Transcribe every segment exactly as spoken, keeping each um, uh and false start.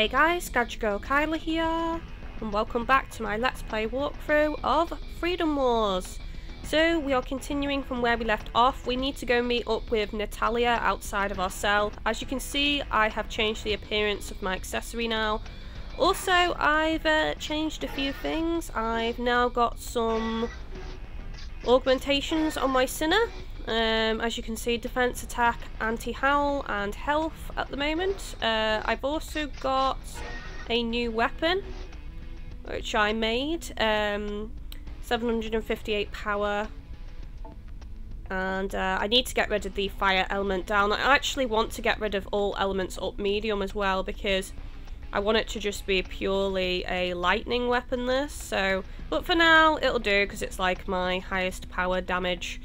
Hey guys, Gadgego Kyla here, and welcome back to my Let's Play walkthrough of Freedom Wars. So, we are continuing from where we left off. We need to go meet up with Natalia outside of our cell. As you can see, I have changed the appearance of my accessory now. Also, I've uh, changed a few things. I've now got some augmentations on my sinner. Um, as you can see, defense, attack, anti-howl and health at the moment. Uh, I've also got a new weapon which I made, um, seven hundred fifty-eight power, and uh, I need to get rid of the fire element down. I actually want to get rid of all elements up medium as well, because I want it to just be purely a lightning weapon this, so, but for now it'll do because it's like my highest power damage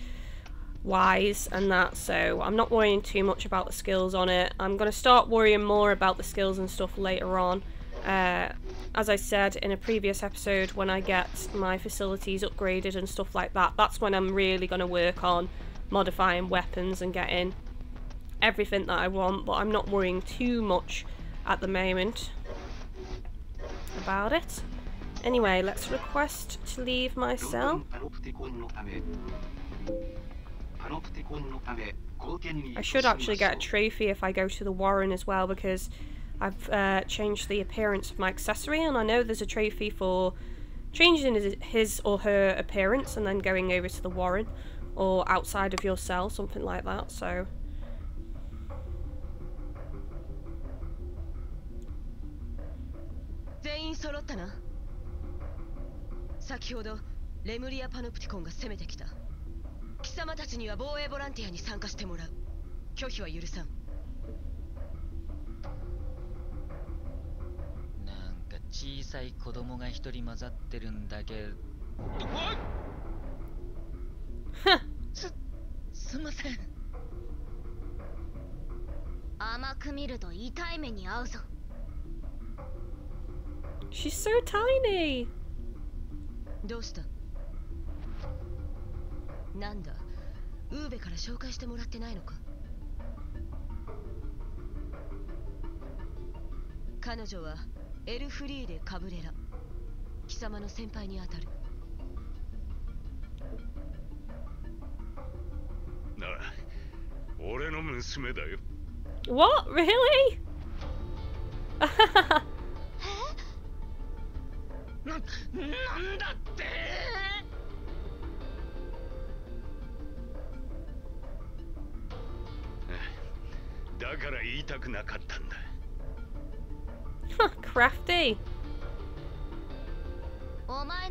wise and that, so I'm not worrying too much about the skills on it. I'm going to start worrying more about the skills and stuff later on. Uh, as I said in a previous episode, when I get my facilities upgraded and stuff like that, that's when I'm really going to work on modifying weapons and getting everything that I want, but I'm not worrying too much at the moment about it. Anyway, let's request to leave my cell. I should actually get a trophy if I go to the Warren as well, because I've uh, changed the appearance of my accessory, and I know there's a trophy for changing his, his or her appearance and then going over to the Warren or outside of your cell, something like that, so... Huh. She's so tiny. What? Really? Huh, crafty. Huh.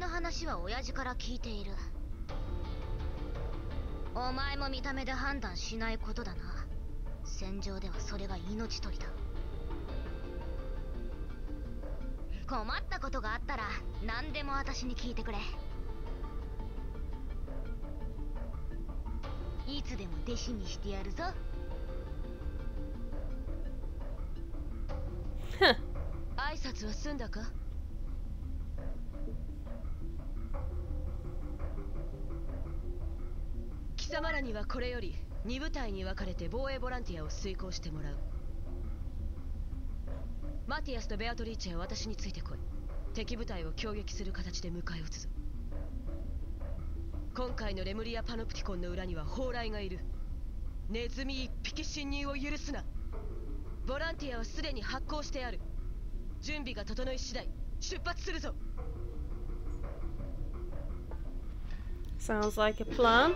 Sounds like a plan.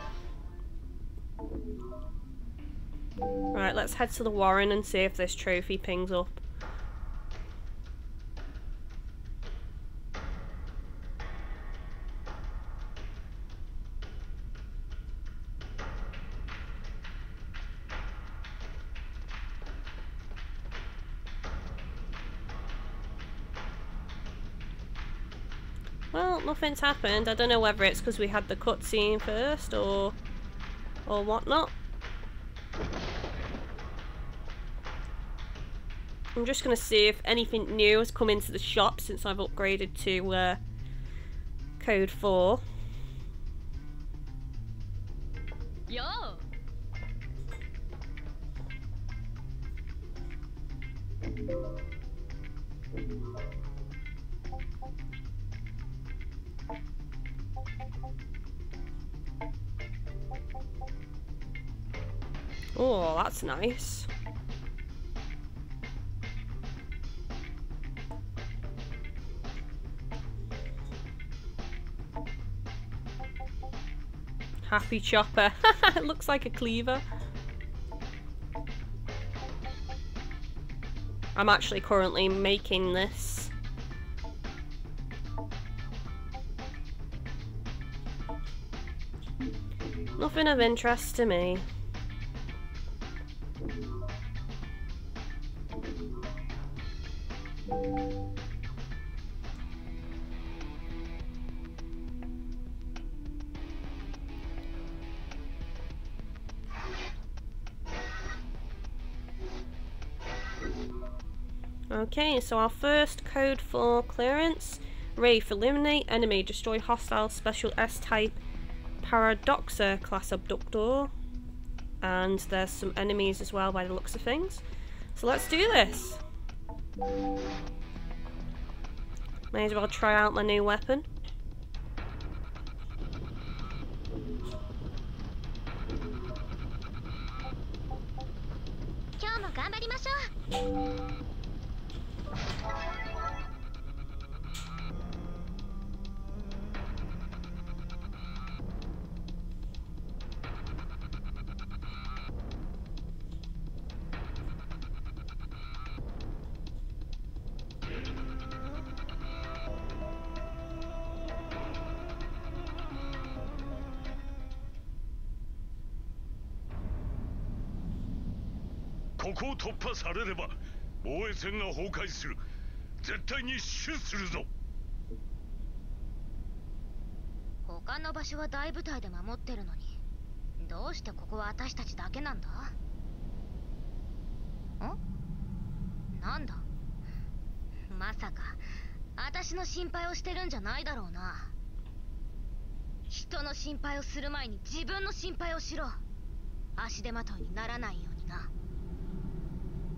Right, let's head to the Warren and see if this trophy pings up. Well, nothing's happened. I don't know whether it's because we had the cutscene first or or whatnot. I'm just going to see if anything new has come into the shop since I've upgraded to uh, Code four. Yo. Oh, that's nice. Happy chopper. It looks like a cleaver. I'm actually currently making this. Nothing of interest to me. Okay, so our first code for clearance: Wraith, eliminate enemy, destroy hostile special S-type Paradoxer class abductor. And there's some enemies as well by the looks of things. So let's do this. May as well try out my new weapon. What?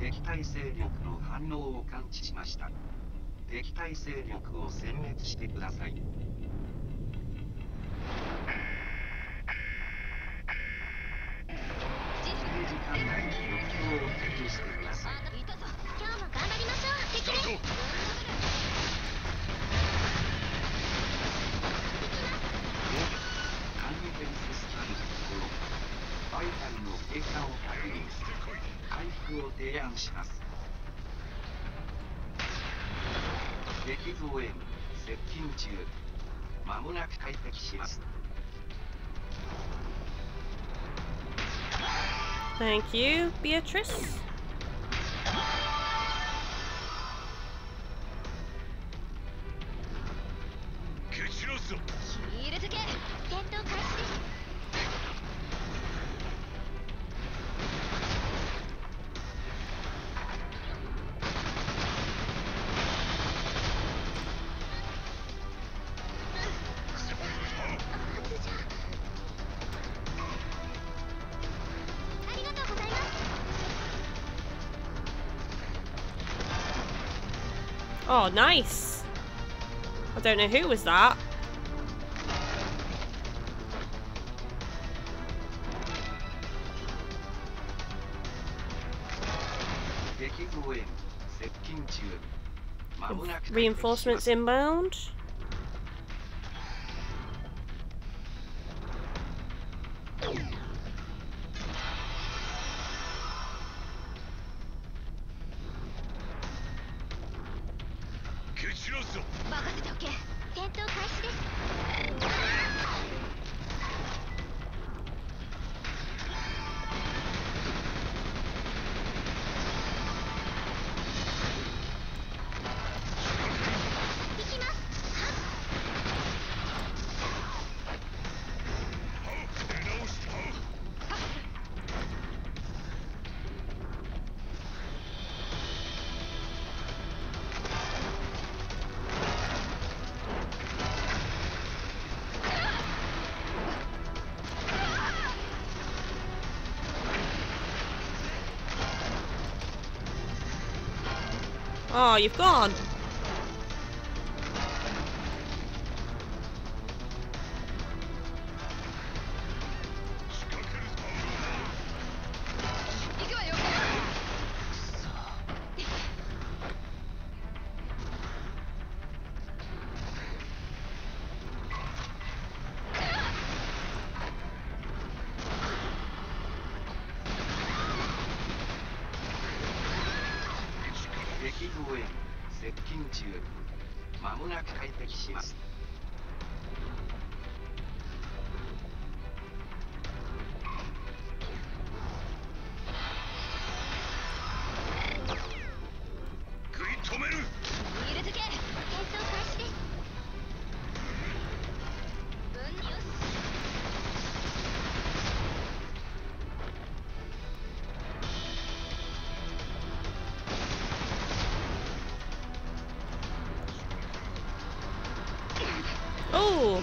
敵対勢力の反応を感知しました。敵対勢力を殲滅してください。時間内に目標を撤去してください。今日も頑張りましょう。敵です。 回復を提案します。敵増援接近中。間もなく退席します。Thank you, Beatrice. Oh, nice. I don't know who was that. Reinforcements inbound. Oh, you've gone. Oh!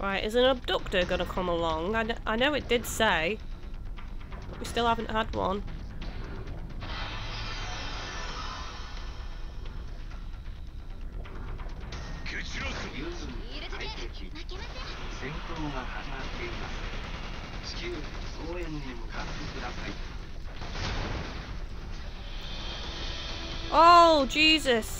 Right, is an abductor gonna come along? I, I know it did say, but we still haven't had one. Oh, Jesus!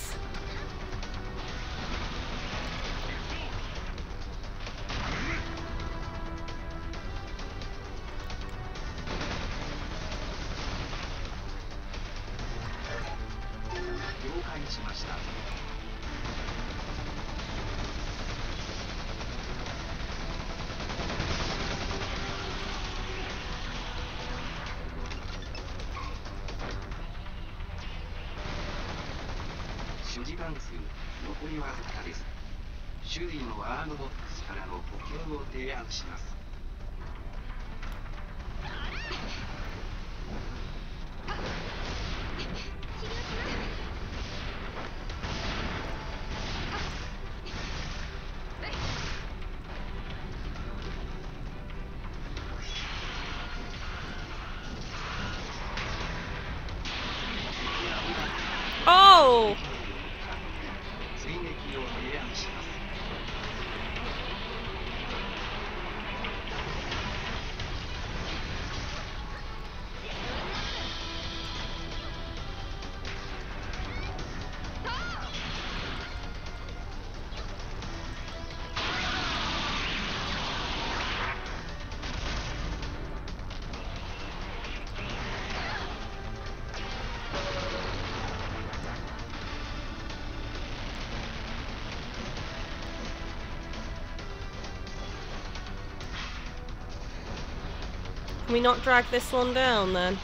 Can we not drag this one down then?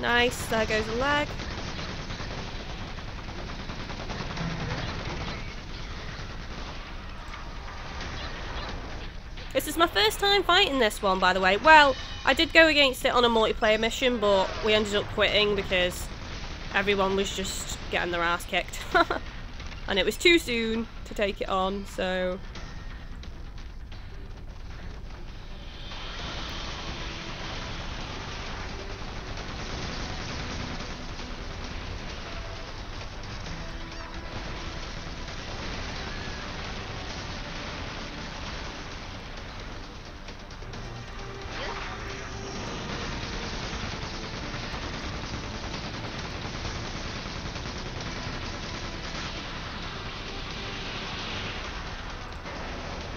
Nice, there goes a leg. This is my first time fighting this one, by the way. Well, I did go against it on a multiplayer mission, but we ended up quitting because everyone was just getting their ass kicked. And it was too soon to take it on, so...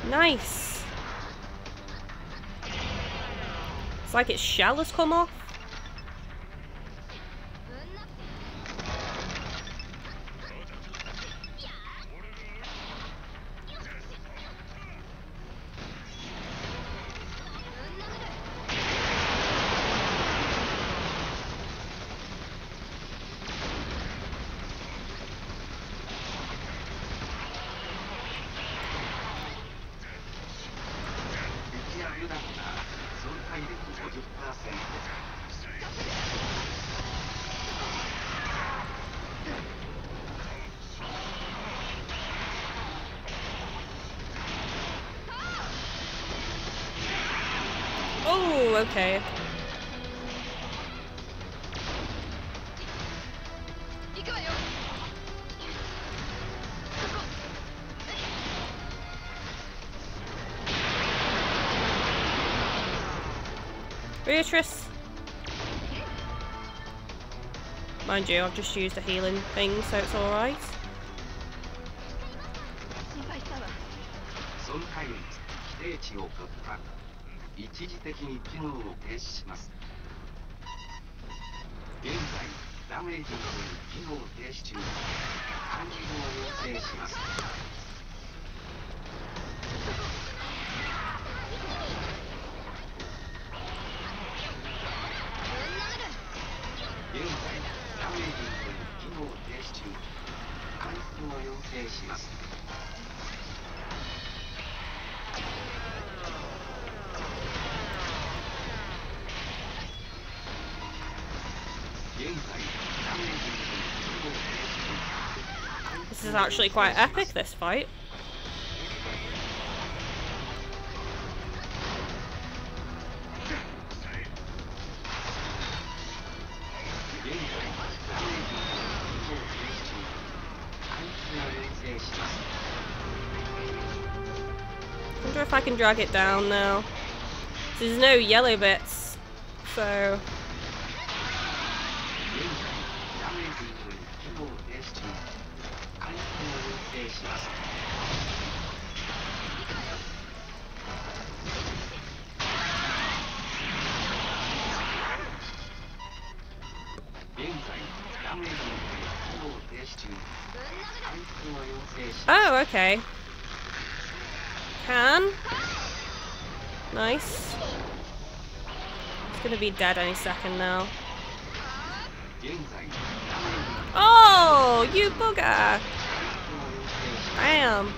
Nice. It's like its shell has come off. Okay. Beatrice! Mind you, I've just used a healing thing, so it's alright. This is actually quite epic, this fight. I wonder if I can drag it down now. There's no yellow bits, so... Oh, okay. Can. Nice. It's gonna be dead any second now. Oh, you bugger! Damn.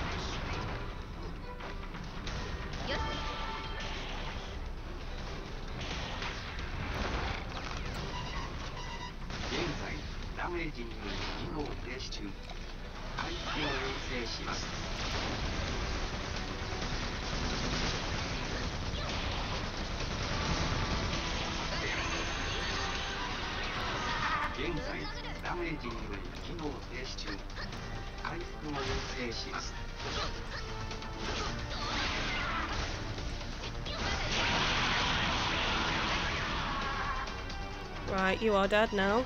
Right, you are dead now.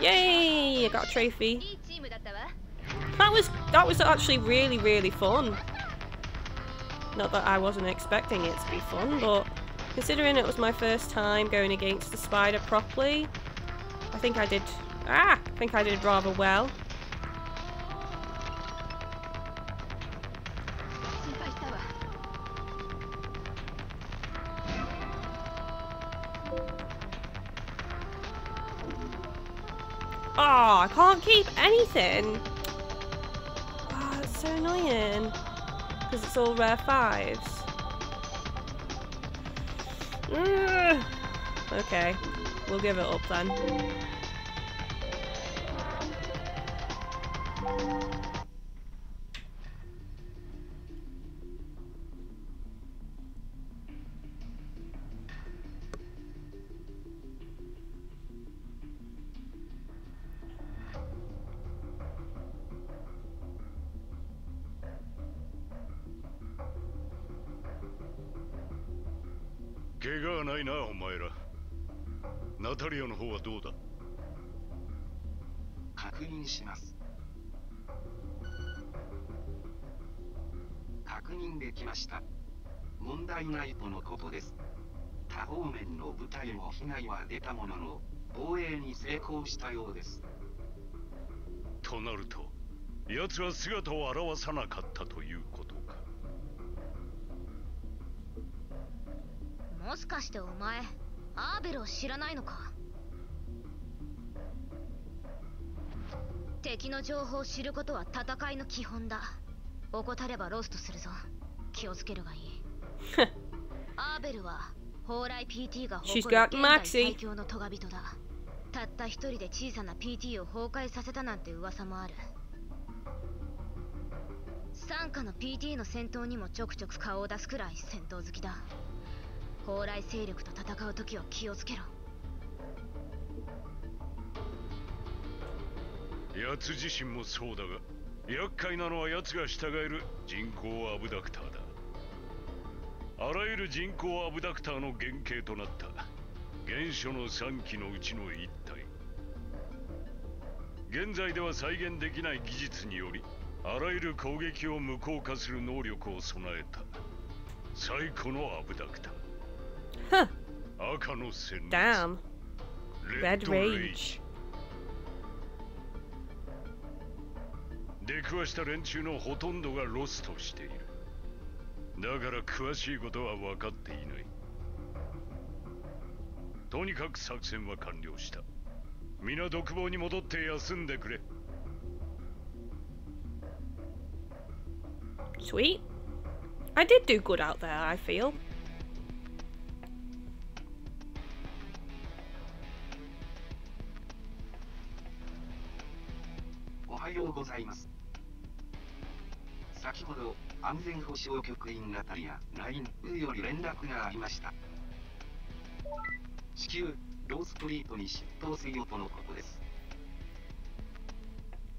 Yay! I got a trophy. That was that was actually really really fun. Not that I wasn't expecting it to be fun, but considering it was my first time going against the spider properly, I think I did. Ah, I think I did rather well. Oh, I can't keep anything. Oh, it's so annoying. Because it's all rare fives. Ugh. Okay, we'll give it up then. Nataliaの方はどうだ? 確認します。確認できました。問題ないとのことです。多方面の部隊も被害は出たものの防衛に成功したようです。となると奴は姿を現さなかったということか。もしかしてお前アーベルを知らないのか。敵の情報を知ることは戦いの基本だ。怠ればロストするぞ。気をつけるがいい。アーベルは蓬莱 ピーティー が誇る現代最強のトガ人だ。たった一人で小さな ピーティー を崩壊させたなんて噂もある。傘下の ピーティー の戦闘にもちょくちょく顔を出すくらい戦闘好きだ。蓬莱勢力と戦うときは気をつけろ。奴自身もそうだが、厄介なのは奴が従える人工アブダクターだ。あらゆる人工アブダクターの原型となった原初のさんきのうちのいっ体。現在では再現できない技術により、あらゆる攻撃を無効化する能力を備えた最古のアブダクター。赤の戦慄。レッドレイジ。出くわした連中のほとんどがロストしている。だから詳しいことは分かっていない。とにかく作戦は完了した。皆独房に戻って休んでくれ。Sweet. I did do good out there, I feel. Ohayou gozaimasu. Sakihodo, Anzen Hoshou Kyokuin Natalia, Nine U yori renraku ga arimashita. Shikyū, Rose Street ni shittou suyo to no koto desu.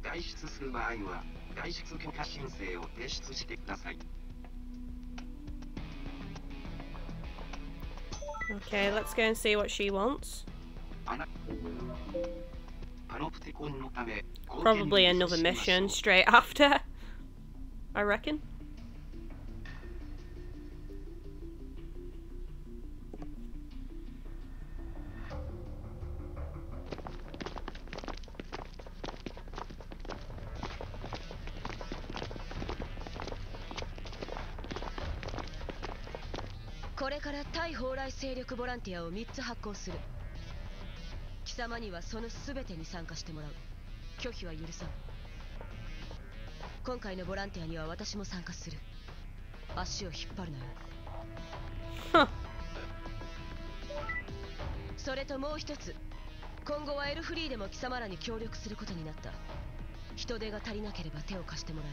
Gaishutsu suru baai wa外出許可申請を提出してください。Okay, let's go and see what she wants. Probably another mission straight after, I reckon. Huh. それともう一つ、今後はエルフリーでも貴様らに協力することになった。人手が足りなければ手を貸してもら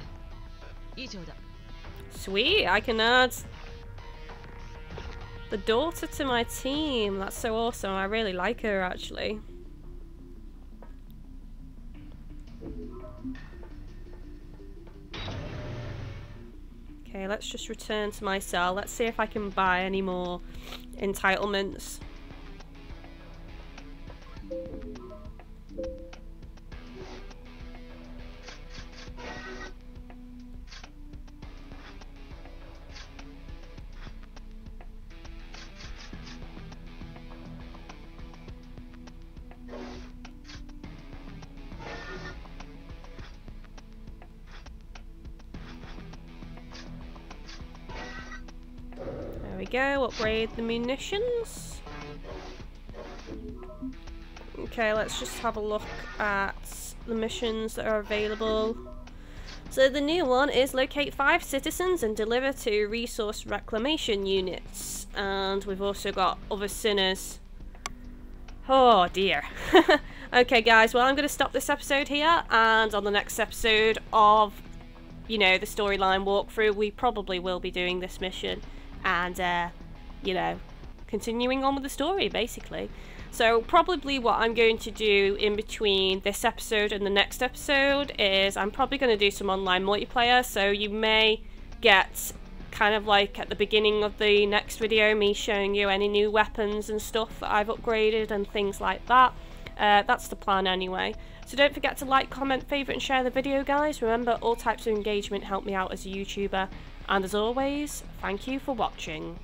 え。以上だ。Sweet, I can add the daughter to my team. That's so awesome. I really like her actually. Okay, let's just return to my cell. Let's see if I can buy any more entitlements. Go upgrade the munitions. Okay, let's just have a look at the missions that are available. So the new one is locate five citizens and deliver to resource reclamation units, and we've also got other sinners. Oh dear. Okay guys, well I'm going to stop this episode here, and on the next episode of, you know, the storyline walkthrough, we probably will be doing this mission and uh you know, continuing on with the story basically. So probably what I'm going to do in between this episode and the next episode is I'm probably going to do some online multiplayer, so you may get kind of like at the beginning of the next video me showing you any new weapons and stuff that I've upgraded and things like that. Uh, that's the plan anyway. So don't forget to like, comment, favourite and share the video, guys. Remember, all types of engagement help me out as a YouTuber. And as always, thank you for watching.